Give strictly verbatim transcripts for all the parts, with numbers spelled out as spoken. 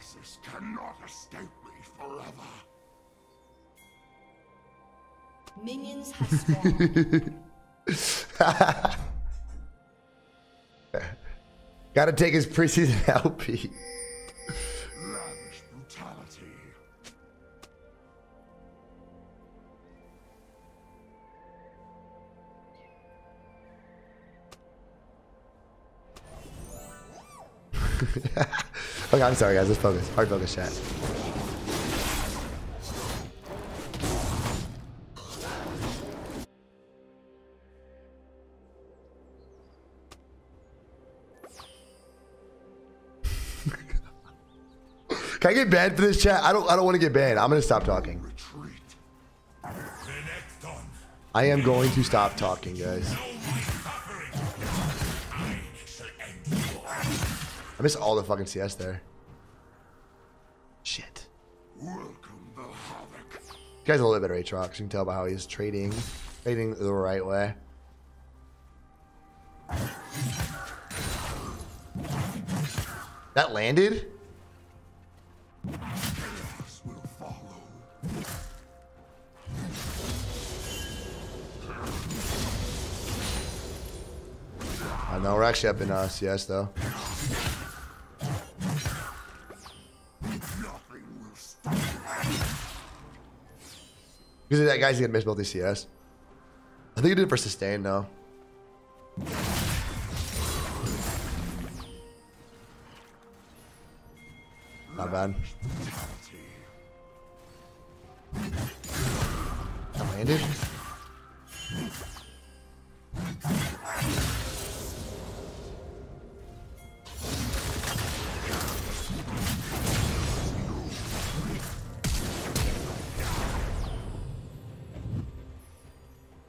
crisis cannot escape me forever. Minions have spawned. Gotta take his preseason L P. Lavish brutality. Okay, I'm sorry guys, let's focus. Hard focus chat. Can I get banned for this chat? I don't I don't want to get banned. I'm gonna stop talking. I am going to stop talking, guys. I missed all the fucking C S there. Shit. This guy's a little bit of Aatrox. You can tell by how he's trading. Trading the right way. That landed? I know, we're actually up in uh, C S though. Usually that guy's gonna miss both these C S. I think he did it for sustain though. Not bad. I landed.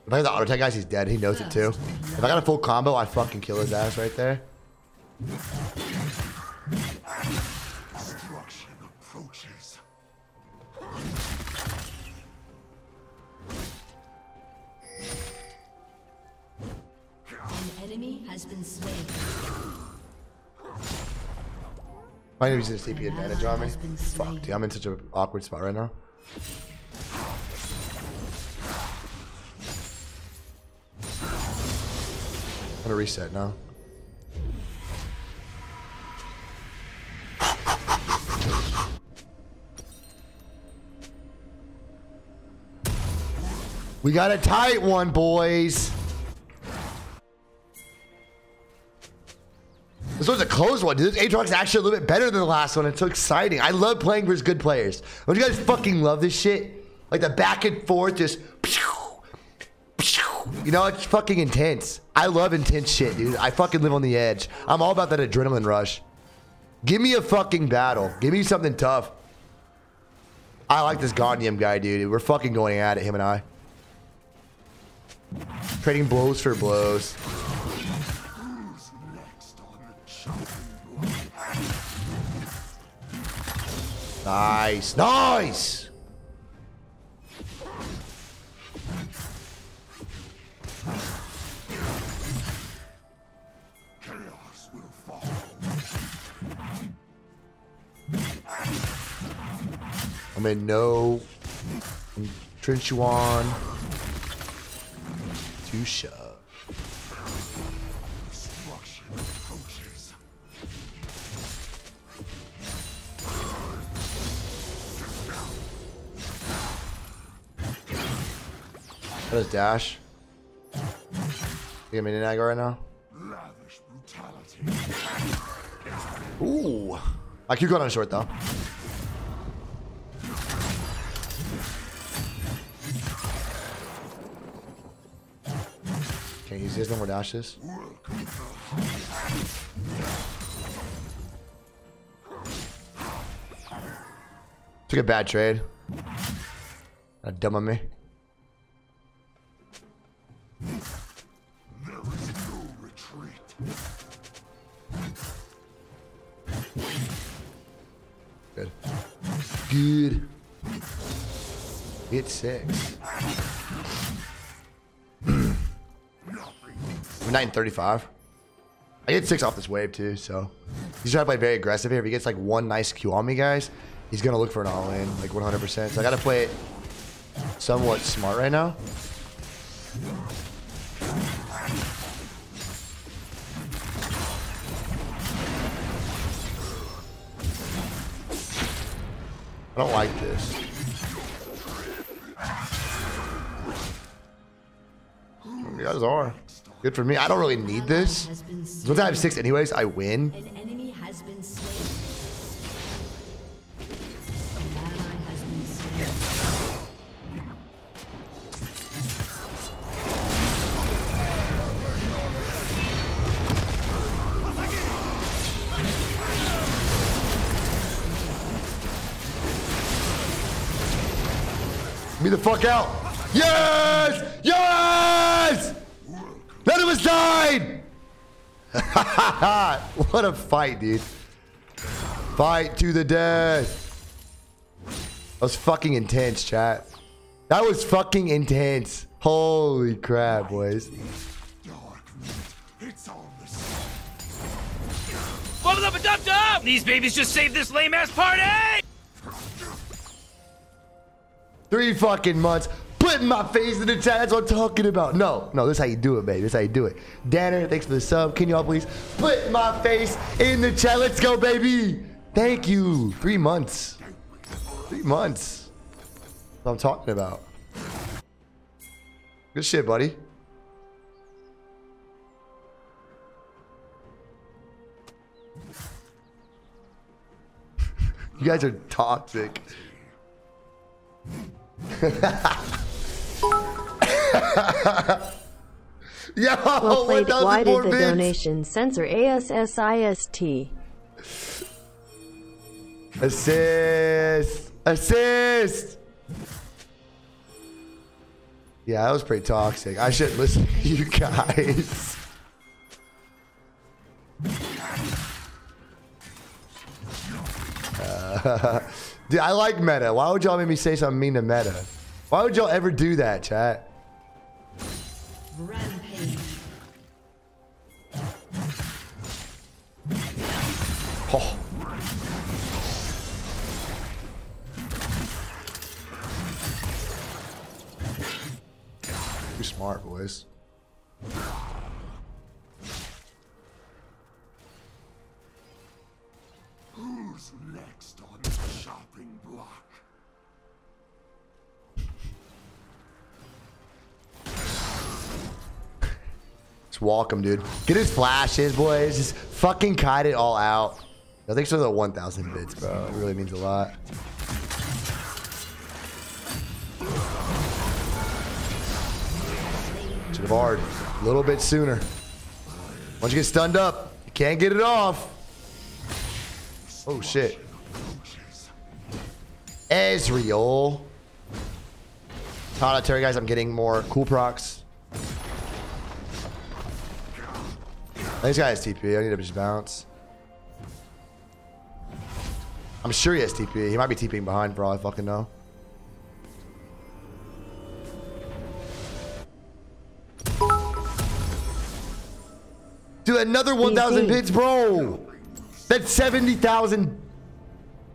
If I have the auto attack guys, he's dead. He knows it too. If I got a full combo, I fucking kill his ass right there. Destruction approaches. An enemy has been slain. My enemy's gonna C P advantage on me. Fuck, dude, I'm in such an awkward spot right now. I'm gonna reset now. We got a tight one, boys. This one's a close one, dude. This Aatrox is actually a little bit better than the last one. It's so exciting. I love playing versus good players. Don't you guys fucking love this shit? Like the back and forth, just. You know, it's fucking intense. I love intense shit, dude. I fucking live on the edge. I'm all about that adrenaline rush. Give me a fucking battle. Give me something tough. I like this Ganyam guy, dude. We're fucking going at it, him and I. Trading blows for blows. Who's next on the chopping block? Nice. Nice! Chaos will fall. I'm in no Trinchuan to shove. Destruction approaches. That is dash. You got me in aggro right now? Lavish brutality. Ooh. I keep going on short though. Okay, he has no more dashes. Took a bad trade. That dumb on me. Good. Good. It's six. nine thirty-five. I get six off this wave too, so he's trying to play very aggressive here. If he gets like one nice Q on me, guys, he's gonna look for an all-in, like one hundred percent. So I gotta play it somewhat smart right now. I don't like this. You guys are. Good for me. I don't really need this. Once I have six anyways, I win. Get me the fuck out. Yes! Yes! None of us died! What a fight, dude. Fight to the death. That was fucking intense, chat. That was fucking intense. Holy crap, boys. Bubble up and dump dump! These babies just saved this lame ass party! Three fucking months. Putting my face in the chat. That's what I'm talking about. No, no, this is how you do it, baby. This is how you do it. Danner, thanks for the sub. Can y'all please put my face in the chat? Let's go, baby. Thank you. Three months. Three months. That's what I'm talking about. Good shit, buddy. You guys are toxic. Yo, well played. Why did the bits? Donation censor assist? Assist! Assist! Yeah, that was pretty toxic. I should listen to you guys. Uh, dude, I like meta. Why would y'all make me say something mean to meta? Why would y'all ever do that, chat? Rampage. Oh. You're smart, boys. Who's next on the shopping block? Just walk him, dude. Get his flashes, boys. Just fucking kite it all out. I think so. The one thousand bits, bro. It really means a lot. Should have hard. A little bit sooner. Once you get stunned up, you can't get it off. Oh shit. Ezreal. Todd, I tell you guys, I'm getting more cool procs. This guy has T P. I need to just bounce. I'm sure he has T P. He might be TPing behind for all I fucking know. Dude, another one thousand bits, bro. That's seventy thousand.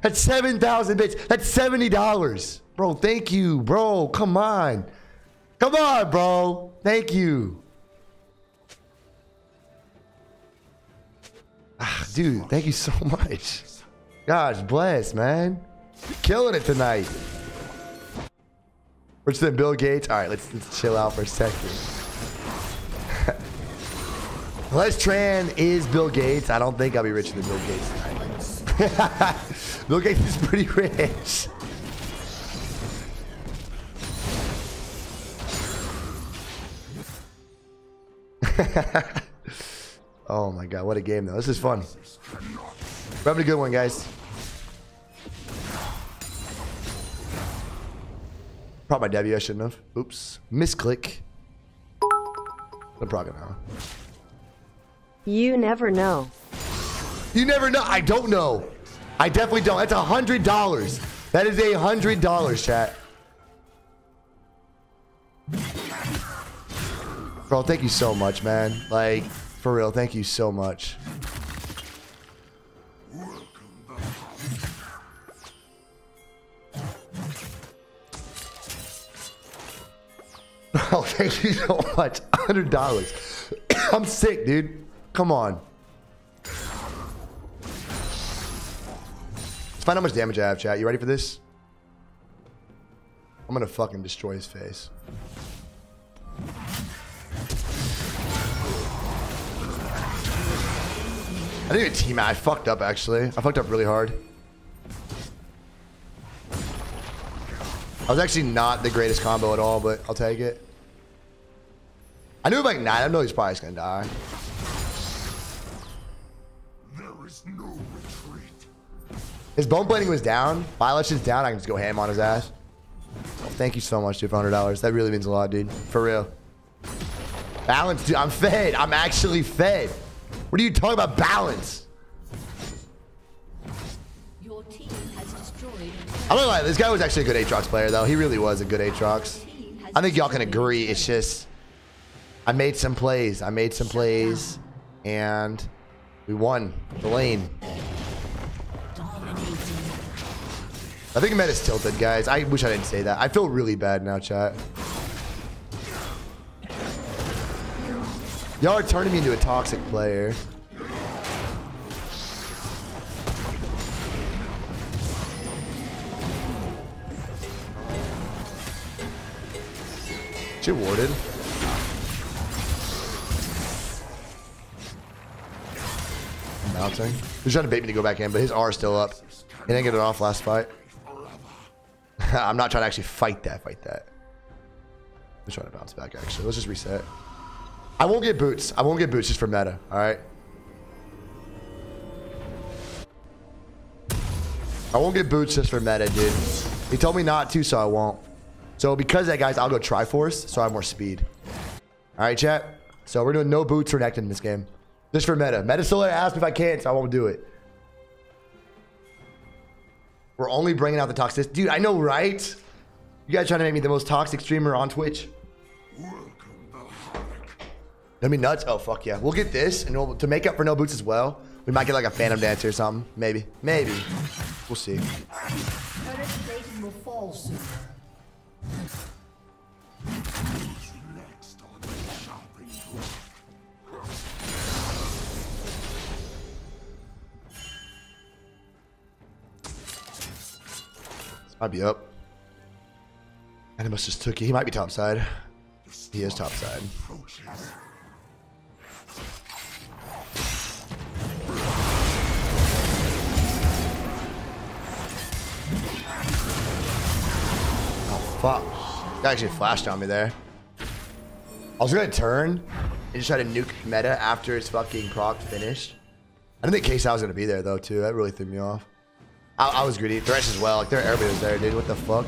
That's seven thousand bits. That's seventy dollars. Bro, thank you, bro. Come on. Come on, bro. Thank you. Ah, dude, thank you so much. Gosh bless, man. You're killing it tonight. Richer than Bill Gates. All right, let's, let's chill out for a second. Unless Tran is Bill Gates, I don't think I'll be richer than Bill Gates tonight. Bill Gates is pretty rich. Oh my god, what a game though. This is fun. We're having a good one, guys. Probably my W, I shouldn't have. Oops. Misclick. No problem now. You never know. You never know. I don't know. I definitely don't. That's a hundred dollars. That is a hundred dollars, chat. Bro, thank you so much, man. Like, For real, thank you so much. Oh, thank you so much. one hundred dollars. I'm sick, dude. Come on. Let's find out how much damage I have, chat. You ready for this? I'm gonna fucking destroy his face. I didn't even team out. I fucked up, actually. I fucked up really hard. I was actually not the greatest combo at all, but I'll take it. I knew like nine. I know he's probably just gonna die. There is no retreat. His bone plating was down. Violet's is down. I can just go ham on his ass. Oh, thank you so much, dude, for one hundred dollars. That really means a lot, dude. For real. Balance, dude. I'm fed. I'm actually fed. What are you talking about balance? Your team has destroyed. I'm not lying, this guy was actually a good Aatrox player though. He really was a good Aatrox. I think y'all can agree. It's just I made some plays. I made some plays and we won the lane. I think meta's tilted, guys. I wish I didn't say that. I feel really bad now, chat. Y'all are turning me into a toxic player. She warded. I'm bouncing. He's trying to bait me to go back in, but his R is still up. He didn't get it off last fight. I'm not trying to actually fight that, fight that. I'm trying to bounce back, actually. Let's just reset. I won't get boots. I won't get boots just for meta. All right. I won't get boots just for meta, dude. He told me not to, so I won't. So because of that, guys, I'll go Triforce, so I have more speed. All right, chat. So we're doing no boots or Renekton in this game. Just for meta. Meta still asked me if I can't, so I won't do it. We're only bringing out the toxicity. Dude, I know, right? You guys trying to make me the most toxic streamer on Twitch. Gonna be nuts. Oh fuck yeah, we'll get this, and we'll, to make up for no boots as well, we might get like a Phantom Dancer or something. Maybe, maybe. We'll see. This might be up. Animus just took it. He might be topside. He is topside. Fuck. That actually flashed on me there. I was gonna turn and just try to nuke meta after his fucking proc finished. I didn't think K S I was gonna be there though too. That really threw me off. I, I was greedy. Thresh as well. Like there, everybody was there, dude. What the fuck?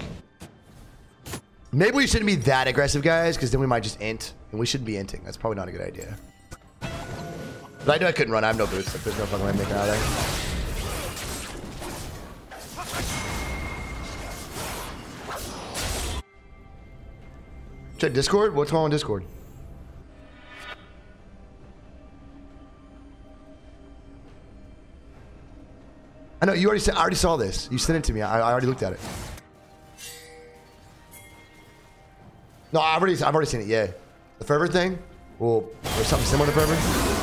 Maybe we shouldn't be that aggressive, guys, because then we might just int. And we shouldn't be inting. That's probably not a good idea. But I knew I couldn't run. I have no boots. Like, there's no fucking way I'm making out of there. Check Discord? What's going on in Discord? I know you already said. I already saw this. You sent it to me. I, I already looked at it. No, I've already. I've already seen it. Yeah, the Fervor thing. Well, or something similar to Fervor.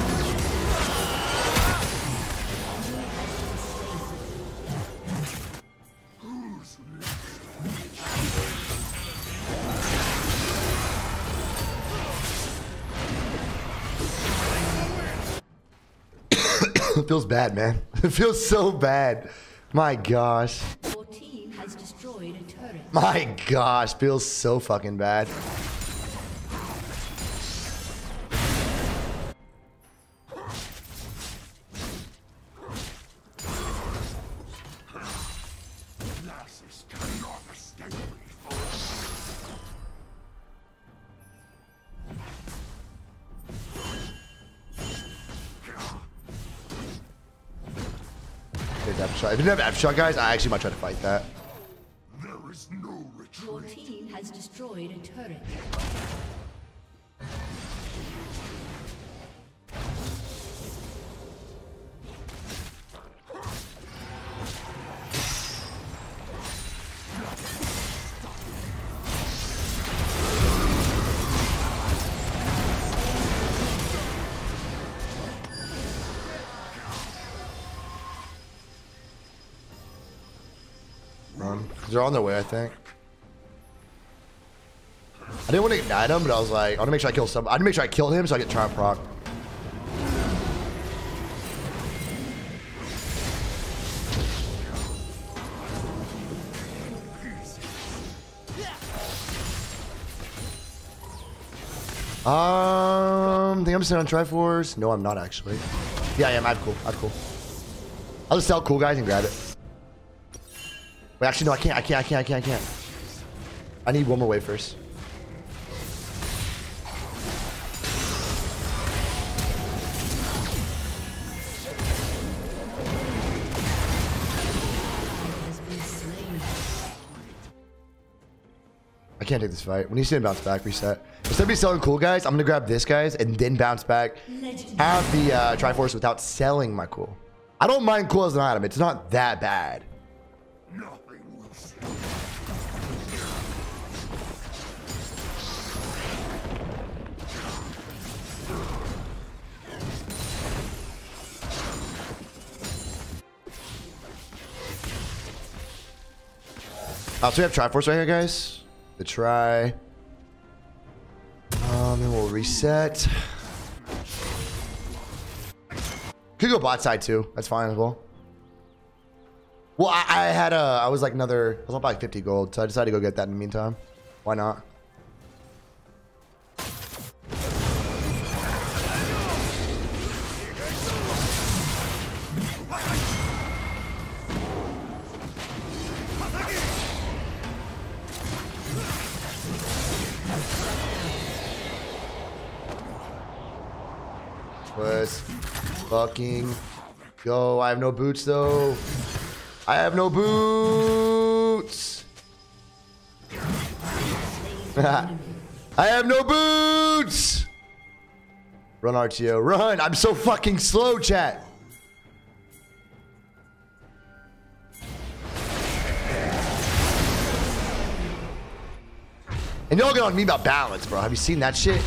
It feels bad, man. It feels so bad. My gosh. Your team has destroyed a turret. My gosh, feels so fucking bad. If you didn't have F-shot, guys, I actually might try to fight that. There is no retreat. Your team has destroyed a turret. them. They're on their way, I think. I didn't want to ignite him, but I was like, I want to make sure I kill some. I need to make sure I kill him so I get Triumph proc. Um, I think I'm sitting on Triforce. No, I'm not actually. Yeah, I am. I'm cool. I'm cool. I'll just sell cool guys and grab it. Wait, actually, no, I can't. I can't. I can't. I can't. I can't. I need one more wave first. I can't take this fight. When you see him bounce back, reset. Instead of me selling cool guys, I'm going to grab this guys and then bounce back. Have the uh, Triforce without selling my cool. I don't mind cool as an item. It's not that bad. Uh, so we have Triforce right here, guys. The try. Um, then we'll reset. Could go bot side too. That's fine as well. Well, I, I had a, I was like another, I was up like fifty gold, so I decided to go get that in the meantime. Why not? Let's fucking go. I have no boots though. I have no boots. I have no boots. Run R T O, run. I'm so fucking slow, chat. And y'all get on me about balance, bro. Have you seen that shit?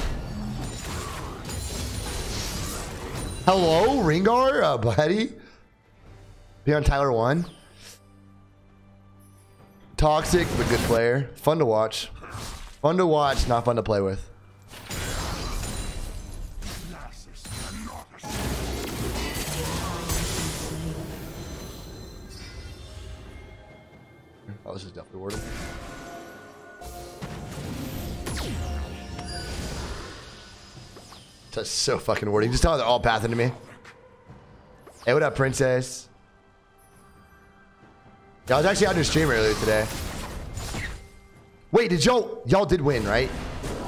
Hello, Rengar, uh, buddy. Be on Tyler one. Toxic, but good player. Fun to watch. Fun to watch, not fun to play with. Oh, this is definitely worth it. That's so fucking wordy. Just tell them they're all pathing to me. Hey, what up, princess? Yeah, I was actually out in the stream earlier today. Wait, did y'all... Y'all did win, right?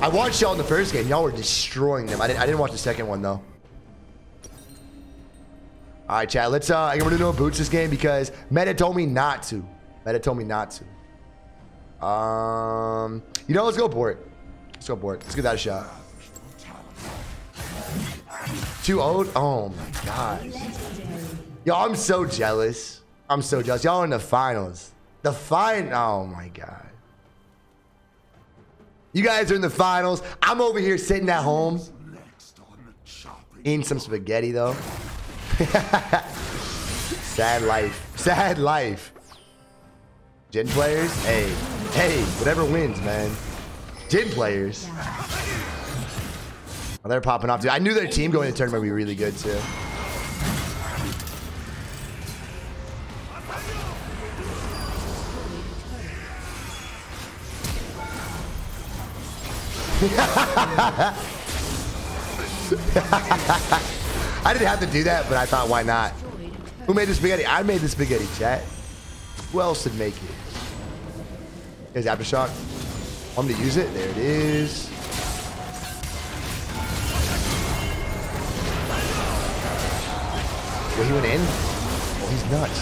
I watched y'all in the first game. Y'all were destroying them. I didn't, I didn't watch the second one, though. All right, chat. Let's... Uh, I'm going to do no boots this game because Meta told me not to. Meta told me not to. Um... You know, let's go board. Let's go board. Let's give that a shot. Too old? Oh my gosh. Yo, I'm so jealous. I'm so jealous. Y'all in the finals. The final. Oh my God. You guys are in the finals. I'm over here sitting at home. Eating some spaghetti though. Sad life. Sad life. Gen players? Hey. Hey. Whatever wins, man. Gen players. Oh, they're popping off, dude. I knew their team going to tournament would be really good, too. I didn't have to do that, but I thought, why not? Who made the spaghetti? I made the spaghetti, chat. Who else did make it? Here's Aftershock. I'm going to use it. There it is. He went in? Oh, he's nuts.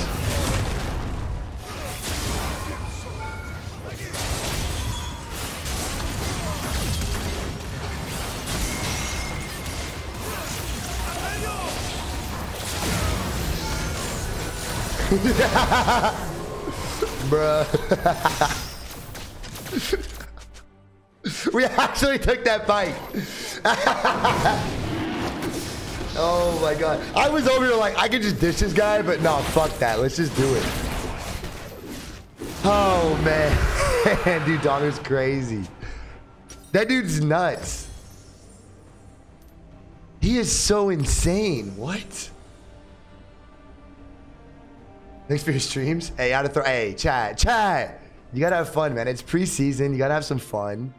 Bruh. We actually took that fight. Oh my God. I was over here like, I could just dish this guy, but no, fuck that. Let's just do it. Oh, man. Dude, Donner's crazy. That dude's nuts. He is so insane. What? Thanks for your streams. Hey, I gotta throw. Hey, chat, chat. You gotta have fun, man. It's preseason. You gotta have some fun.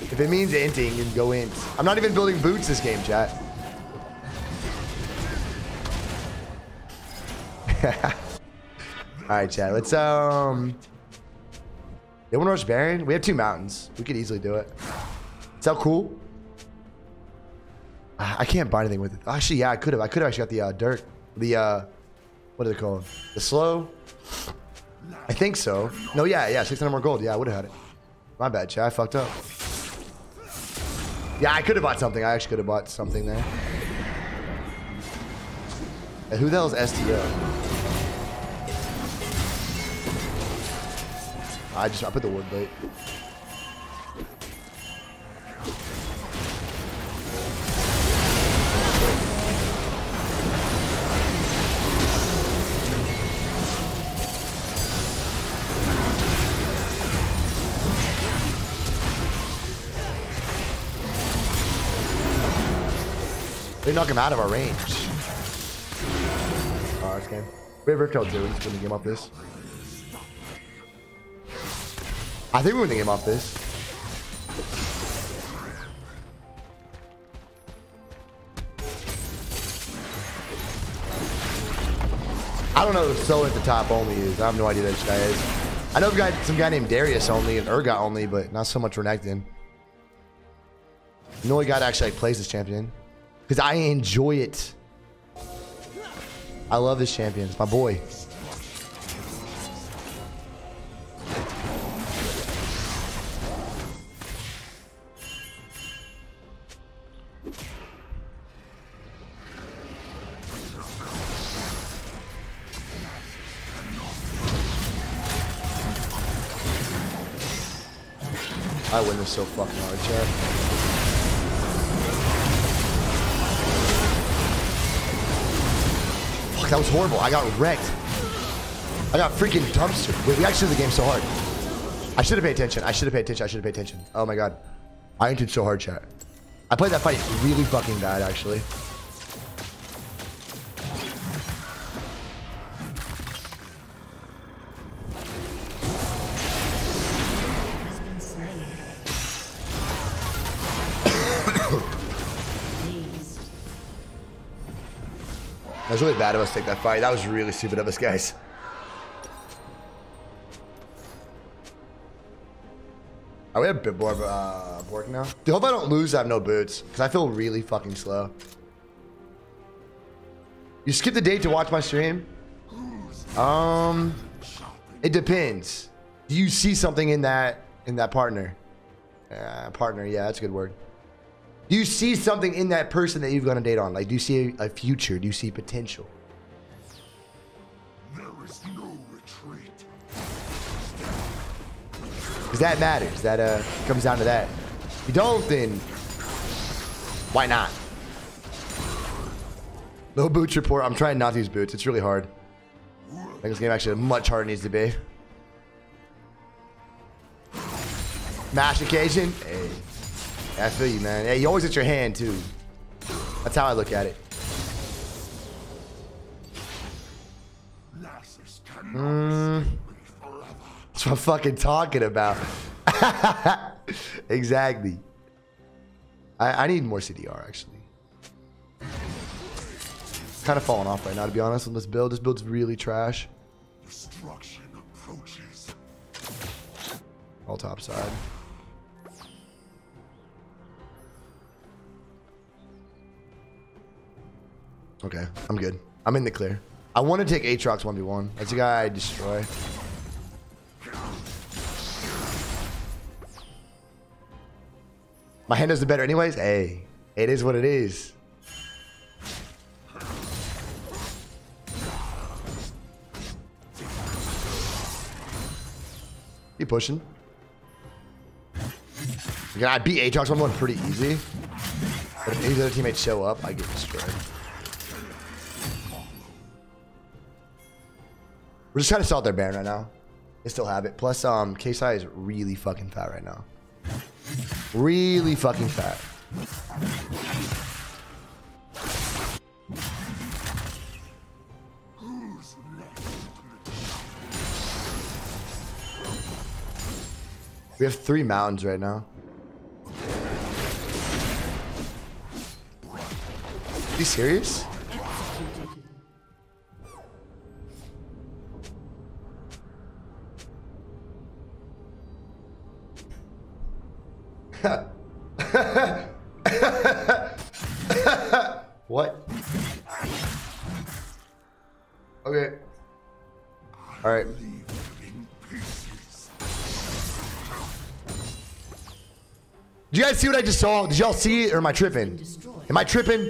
If it means inting, then go int. I'm not even building boots this game, chat. All right, chat. Let's um. They want to rush Baron. We have two mountains. We could easily do it. Is that cool? I can't buy anything with it. Actually, yeah, I could have. I could have actually got the uh, dirt. The uh, what are they called? The slow. I think so. No, yeah, yeah. six hundred more gold. Yeah, I would have had it. My bad, chat. I fucked up. Yeah, I could have bought something. I actually could have bought something there. And who the hell is S T O? I just I put the wood bait. They knock him out of our range. Oh, this game. We have Riftel too. We're just winning the game off this. I think we win the game off this. I don't know who Solo at the top only is. I have no idea who this guy is. I know we've got some guy named Darius only and Urgot only, but not so much Renekton. The only guy that actually like, plays this champion. Because I enjoy it. I love this champion. It's my boy. I win this so fucking hard, chat. Fuck, that was horrible. I got wrecked. I got freaking dumpster. Wait, we actually did the game so hard. I should have paid attention. I should have paid attention. I should have paid attention. Oh my god. I entered so hard, chat. I played that fight really fucking bad, actually. That was really bad of us to take that fight. That was really stupid of us, guys. Are we at a bit more of uh, Bork now? Dude, hope I don't lose. I have no boots because I feel really fucking slow. You skip the date to watch my stream? Um, it depends. Do you see something in that in that partner? Uh, partner, yeah, that's a good word. Do you see something in that person that you've gone on a date on? Like, do you see a future? Do you see potential? There is no retreat. Because that matters. That uh, comes down to that. If you don't, then why not? No boots report. I'm trying not to use boots. It's really hard. I think this game actually much harder than it needs to be. Mash occasion. Hey. I feel you, man. Yeah, you always hit your hand, too. That's how I look at it. Mm. That's what I'm fucking talking about. Exactly. I, I need more C D R, actually. It's kind of falling off right now, to be honest, on this build. This build's really trash. Destruction approaches. All top side. Okay, I'm good. I'm in the clear. I want to take Aatrox one v one. That's a guy I destroy. My hand does it better anyways. Hey, it is what it is. He pushing. Yeah, I beat Aatrox one v one pretty easy. But if these other teammates show up, I get destroyed. We're just trying to salt their Baron right now. I still have it. Plus, um, K-Sai is really fucking fat right now. Really fucking fat. We have three mountains right now. Are you serious? What? Okay. All right. Do you guys see what I just saw? Did y'all see it, or am I tripping? Am I tripping?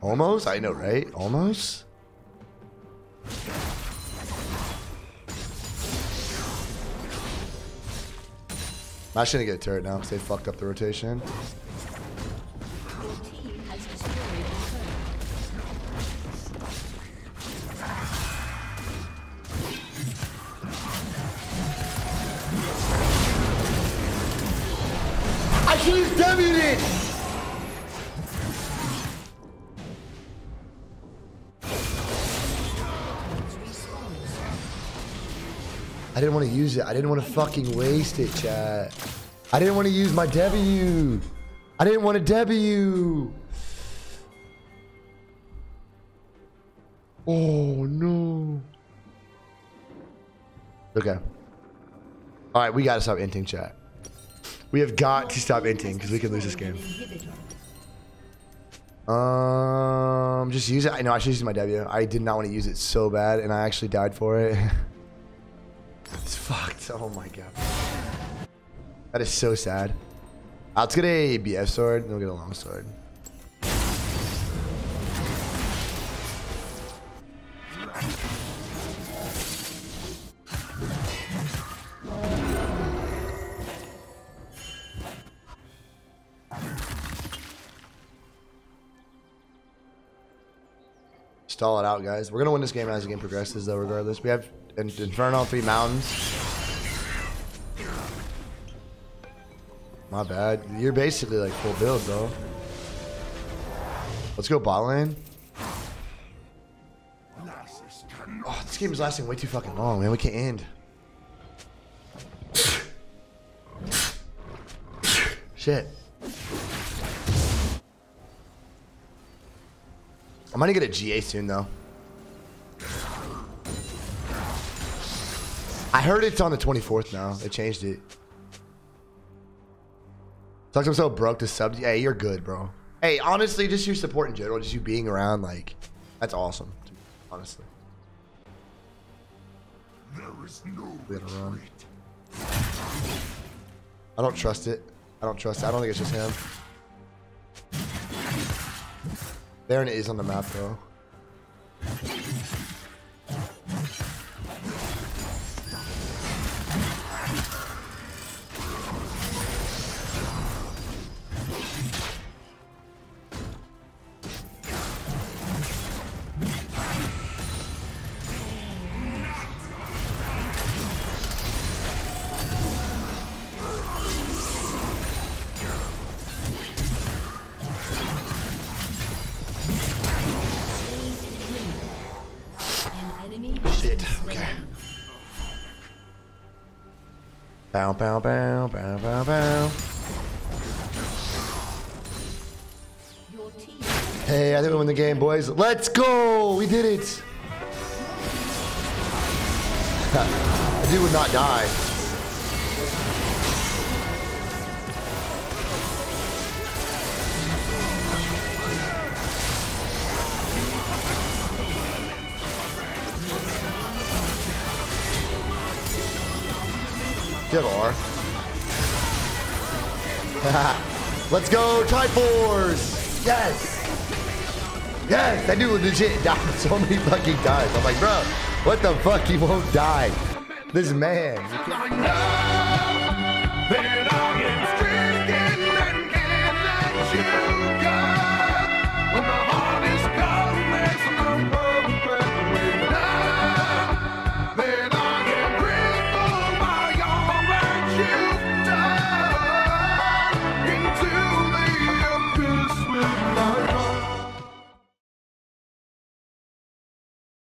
Almost? I know, right? Almost? I'm actually gonna get a turret now because they fucked up the rotation. I should've debuted it! I didn't want to use it. I didn't want to fucking waste it, chat. I didn't want to use my W. I didn't want a W. Oh, no. Okay. All right, we got to stop inting, chat. We have got to stop inting because we can lose this game. Um, just use it. I know I should use my W. I did not want to use it so bad, and I actually died for it. It's fucked. Oh my god. That is so sad. I'll get a B F sword. Then we'll get a long sword. Stall it out, guys. We're going to win this game as the game progresses, though, regardless. We have... And Inferno, three mountains. My bad. You're basically like full build, though. Let's go bot lane. Oh, this game is lasting way too fucking long, man. We can't end. Shit. I'm gonna get a G A soon, though. I heard it's on the twenty-fourth now. They changed it. Sucks I'm so broke to sub. Hey, you're good, bro. Hey, honestly, just your support in general. Just you being around, like, that's awesome. Dude, honestly. There is no run. I don't trust it. I don't trust it. I don't think it's just him. Baron is on the map, though. Bow, bow, bow, bow, bow, bow. Hey, I think we won the game, boys. Let's go! We did it! The dude would not die. Give R. Let's go, Triforce! Yes! Yes! That dude would legit die so many fucking times. I'm like, bro, what the fuck? He won't die. This man.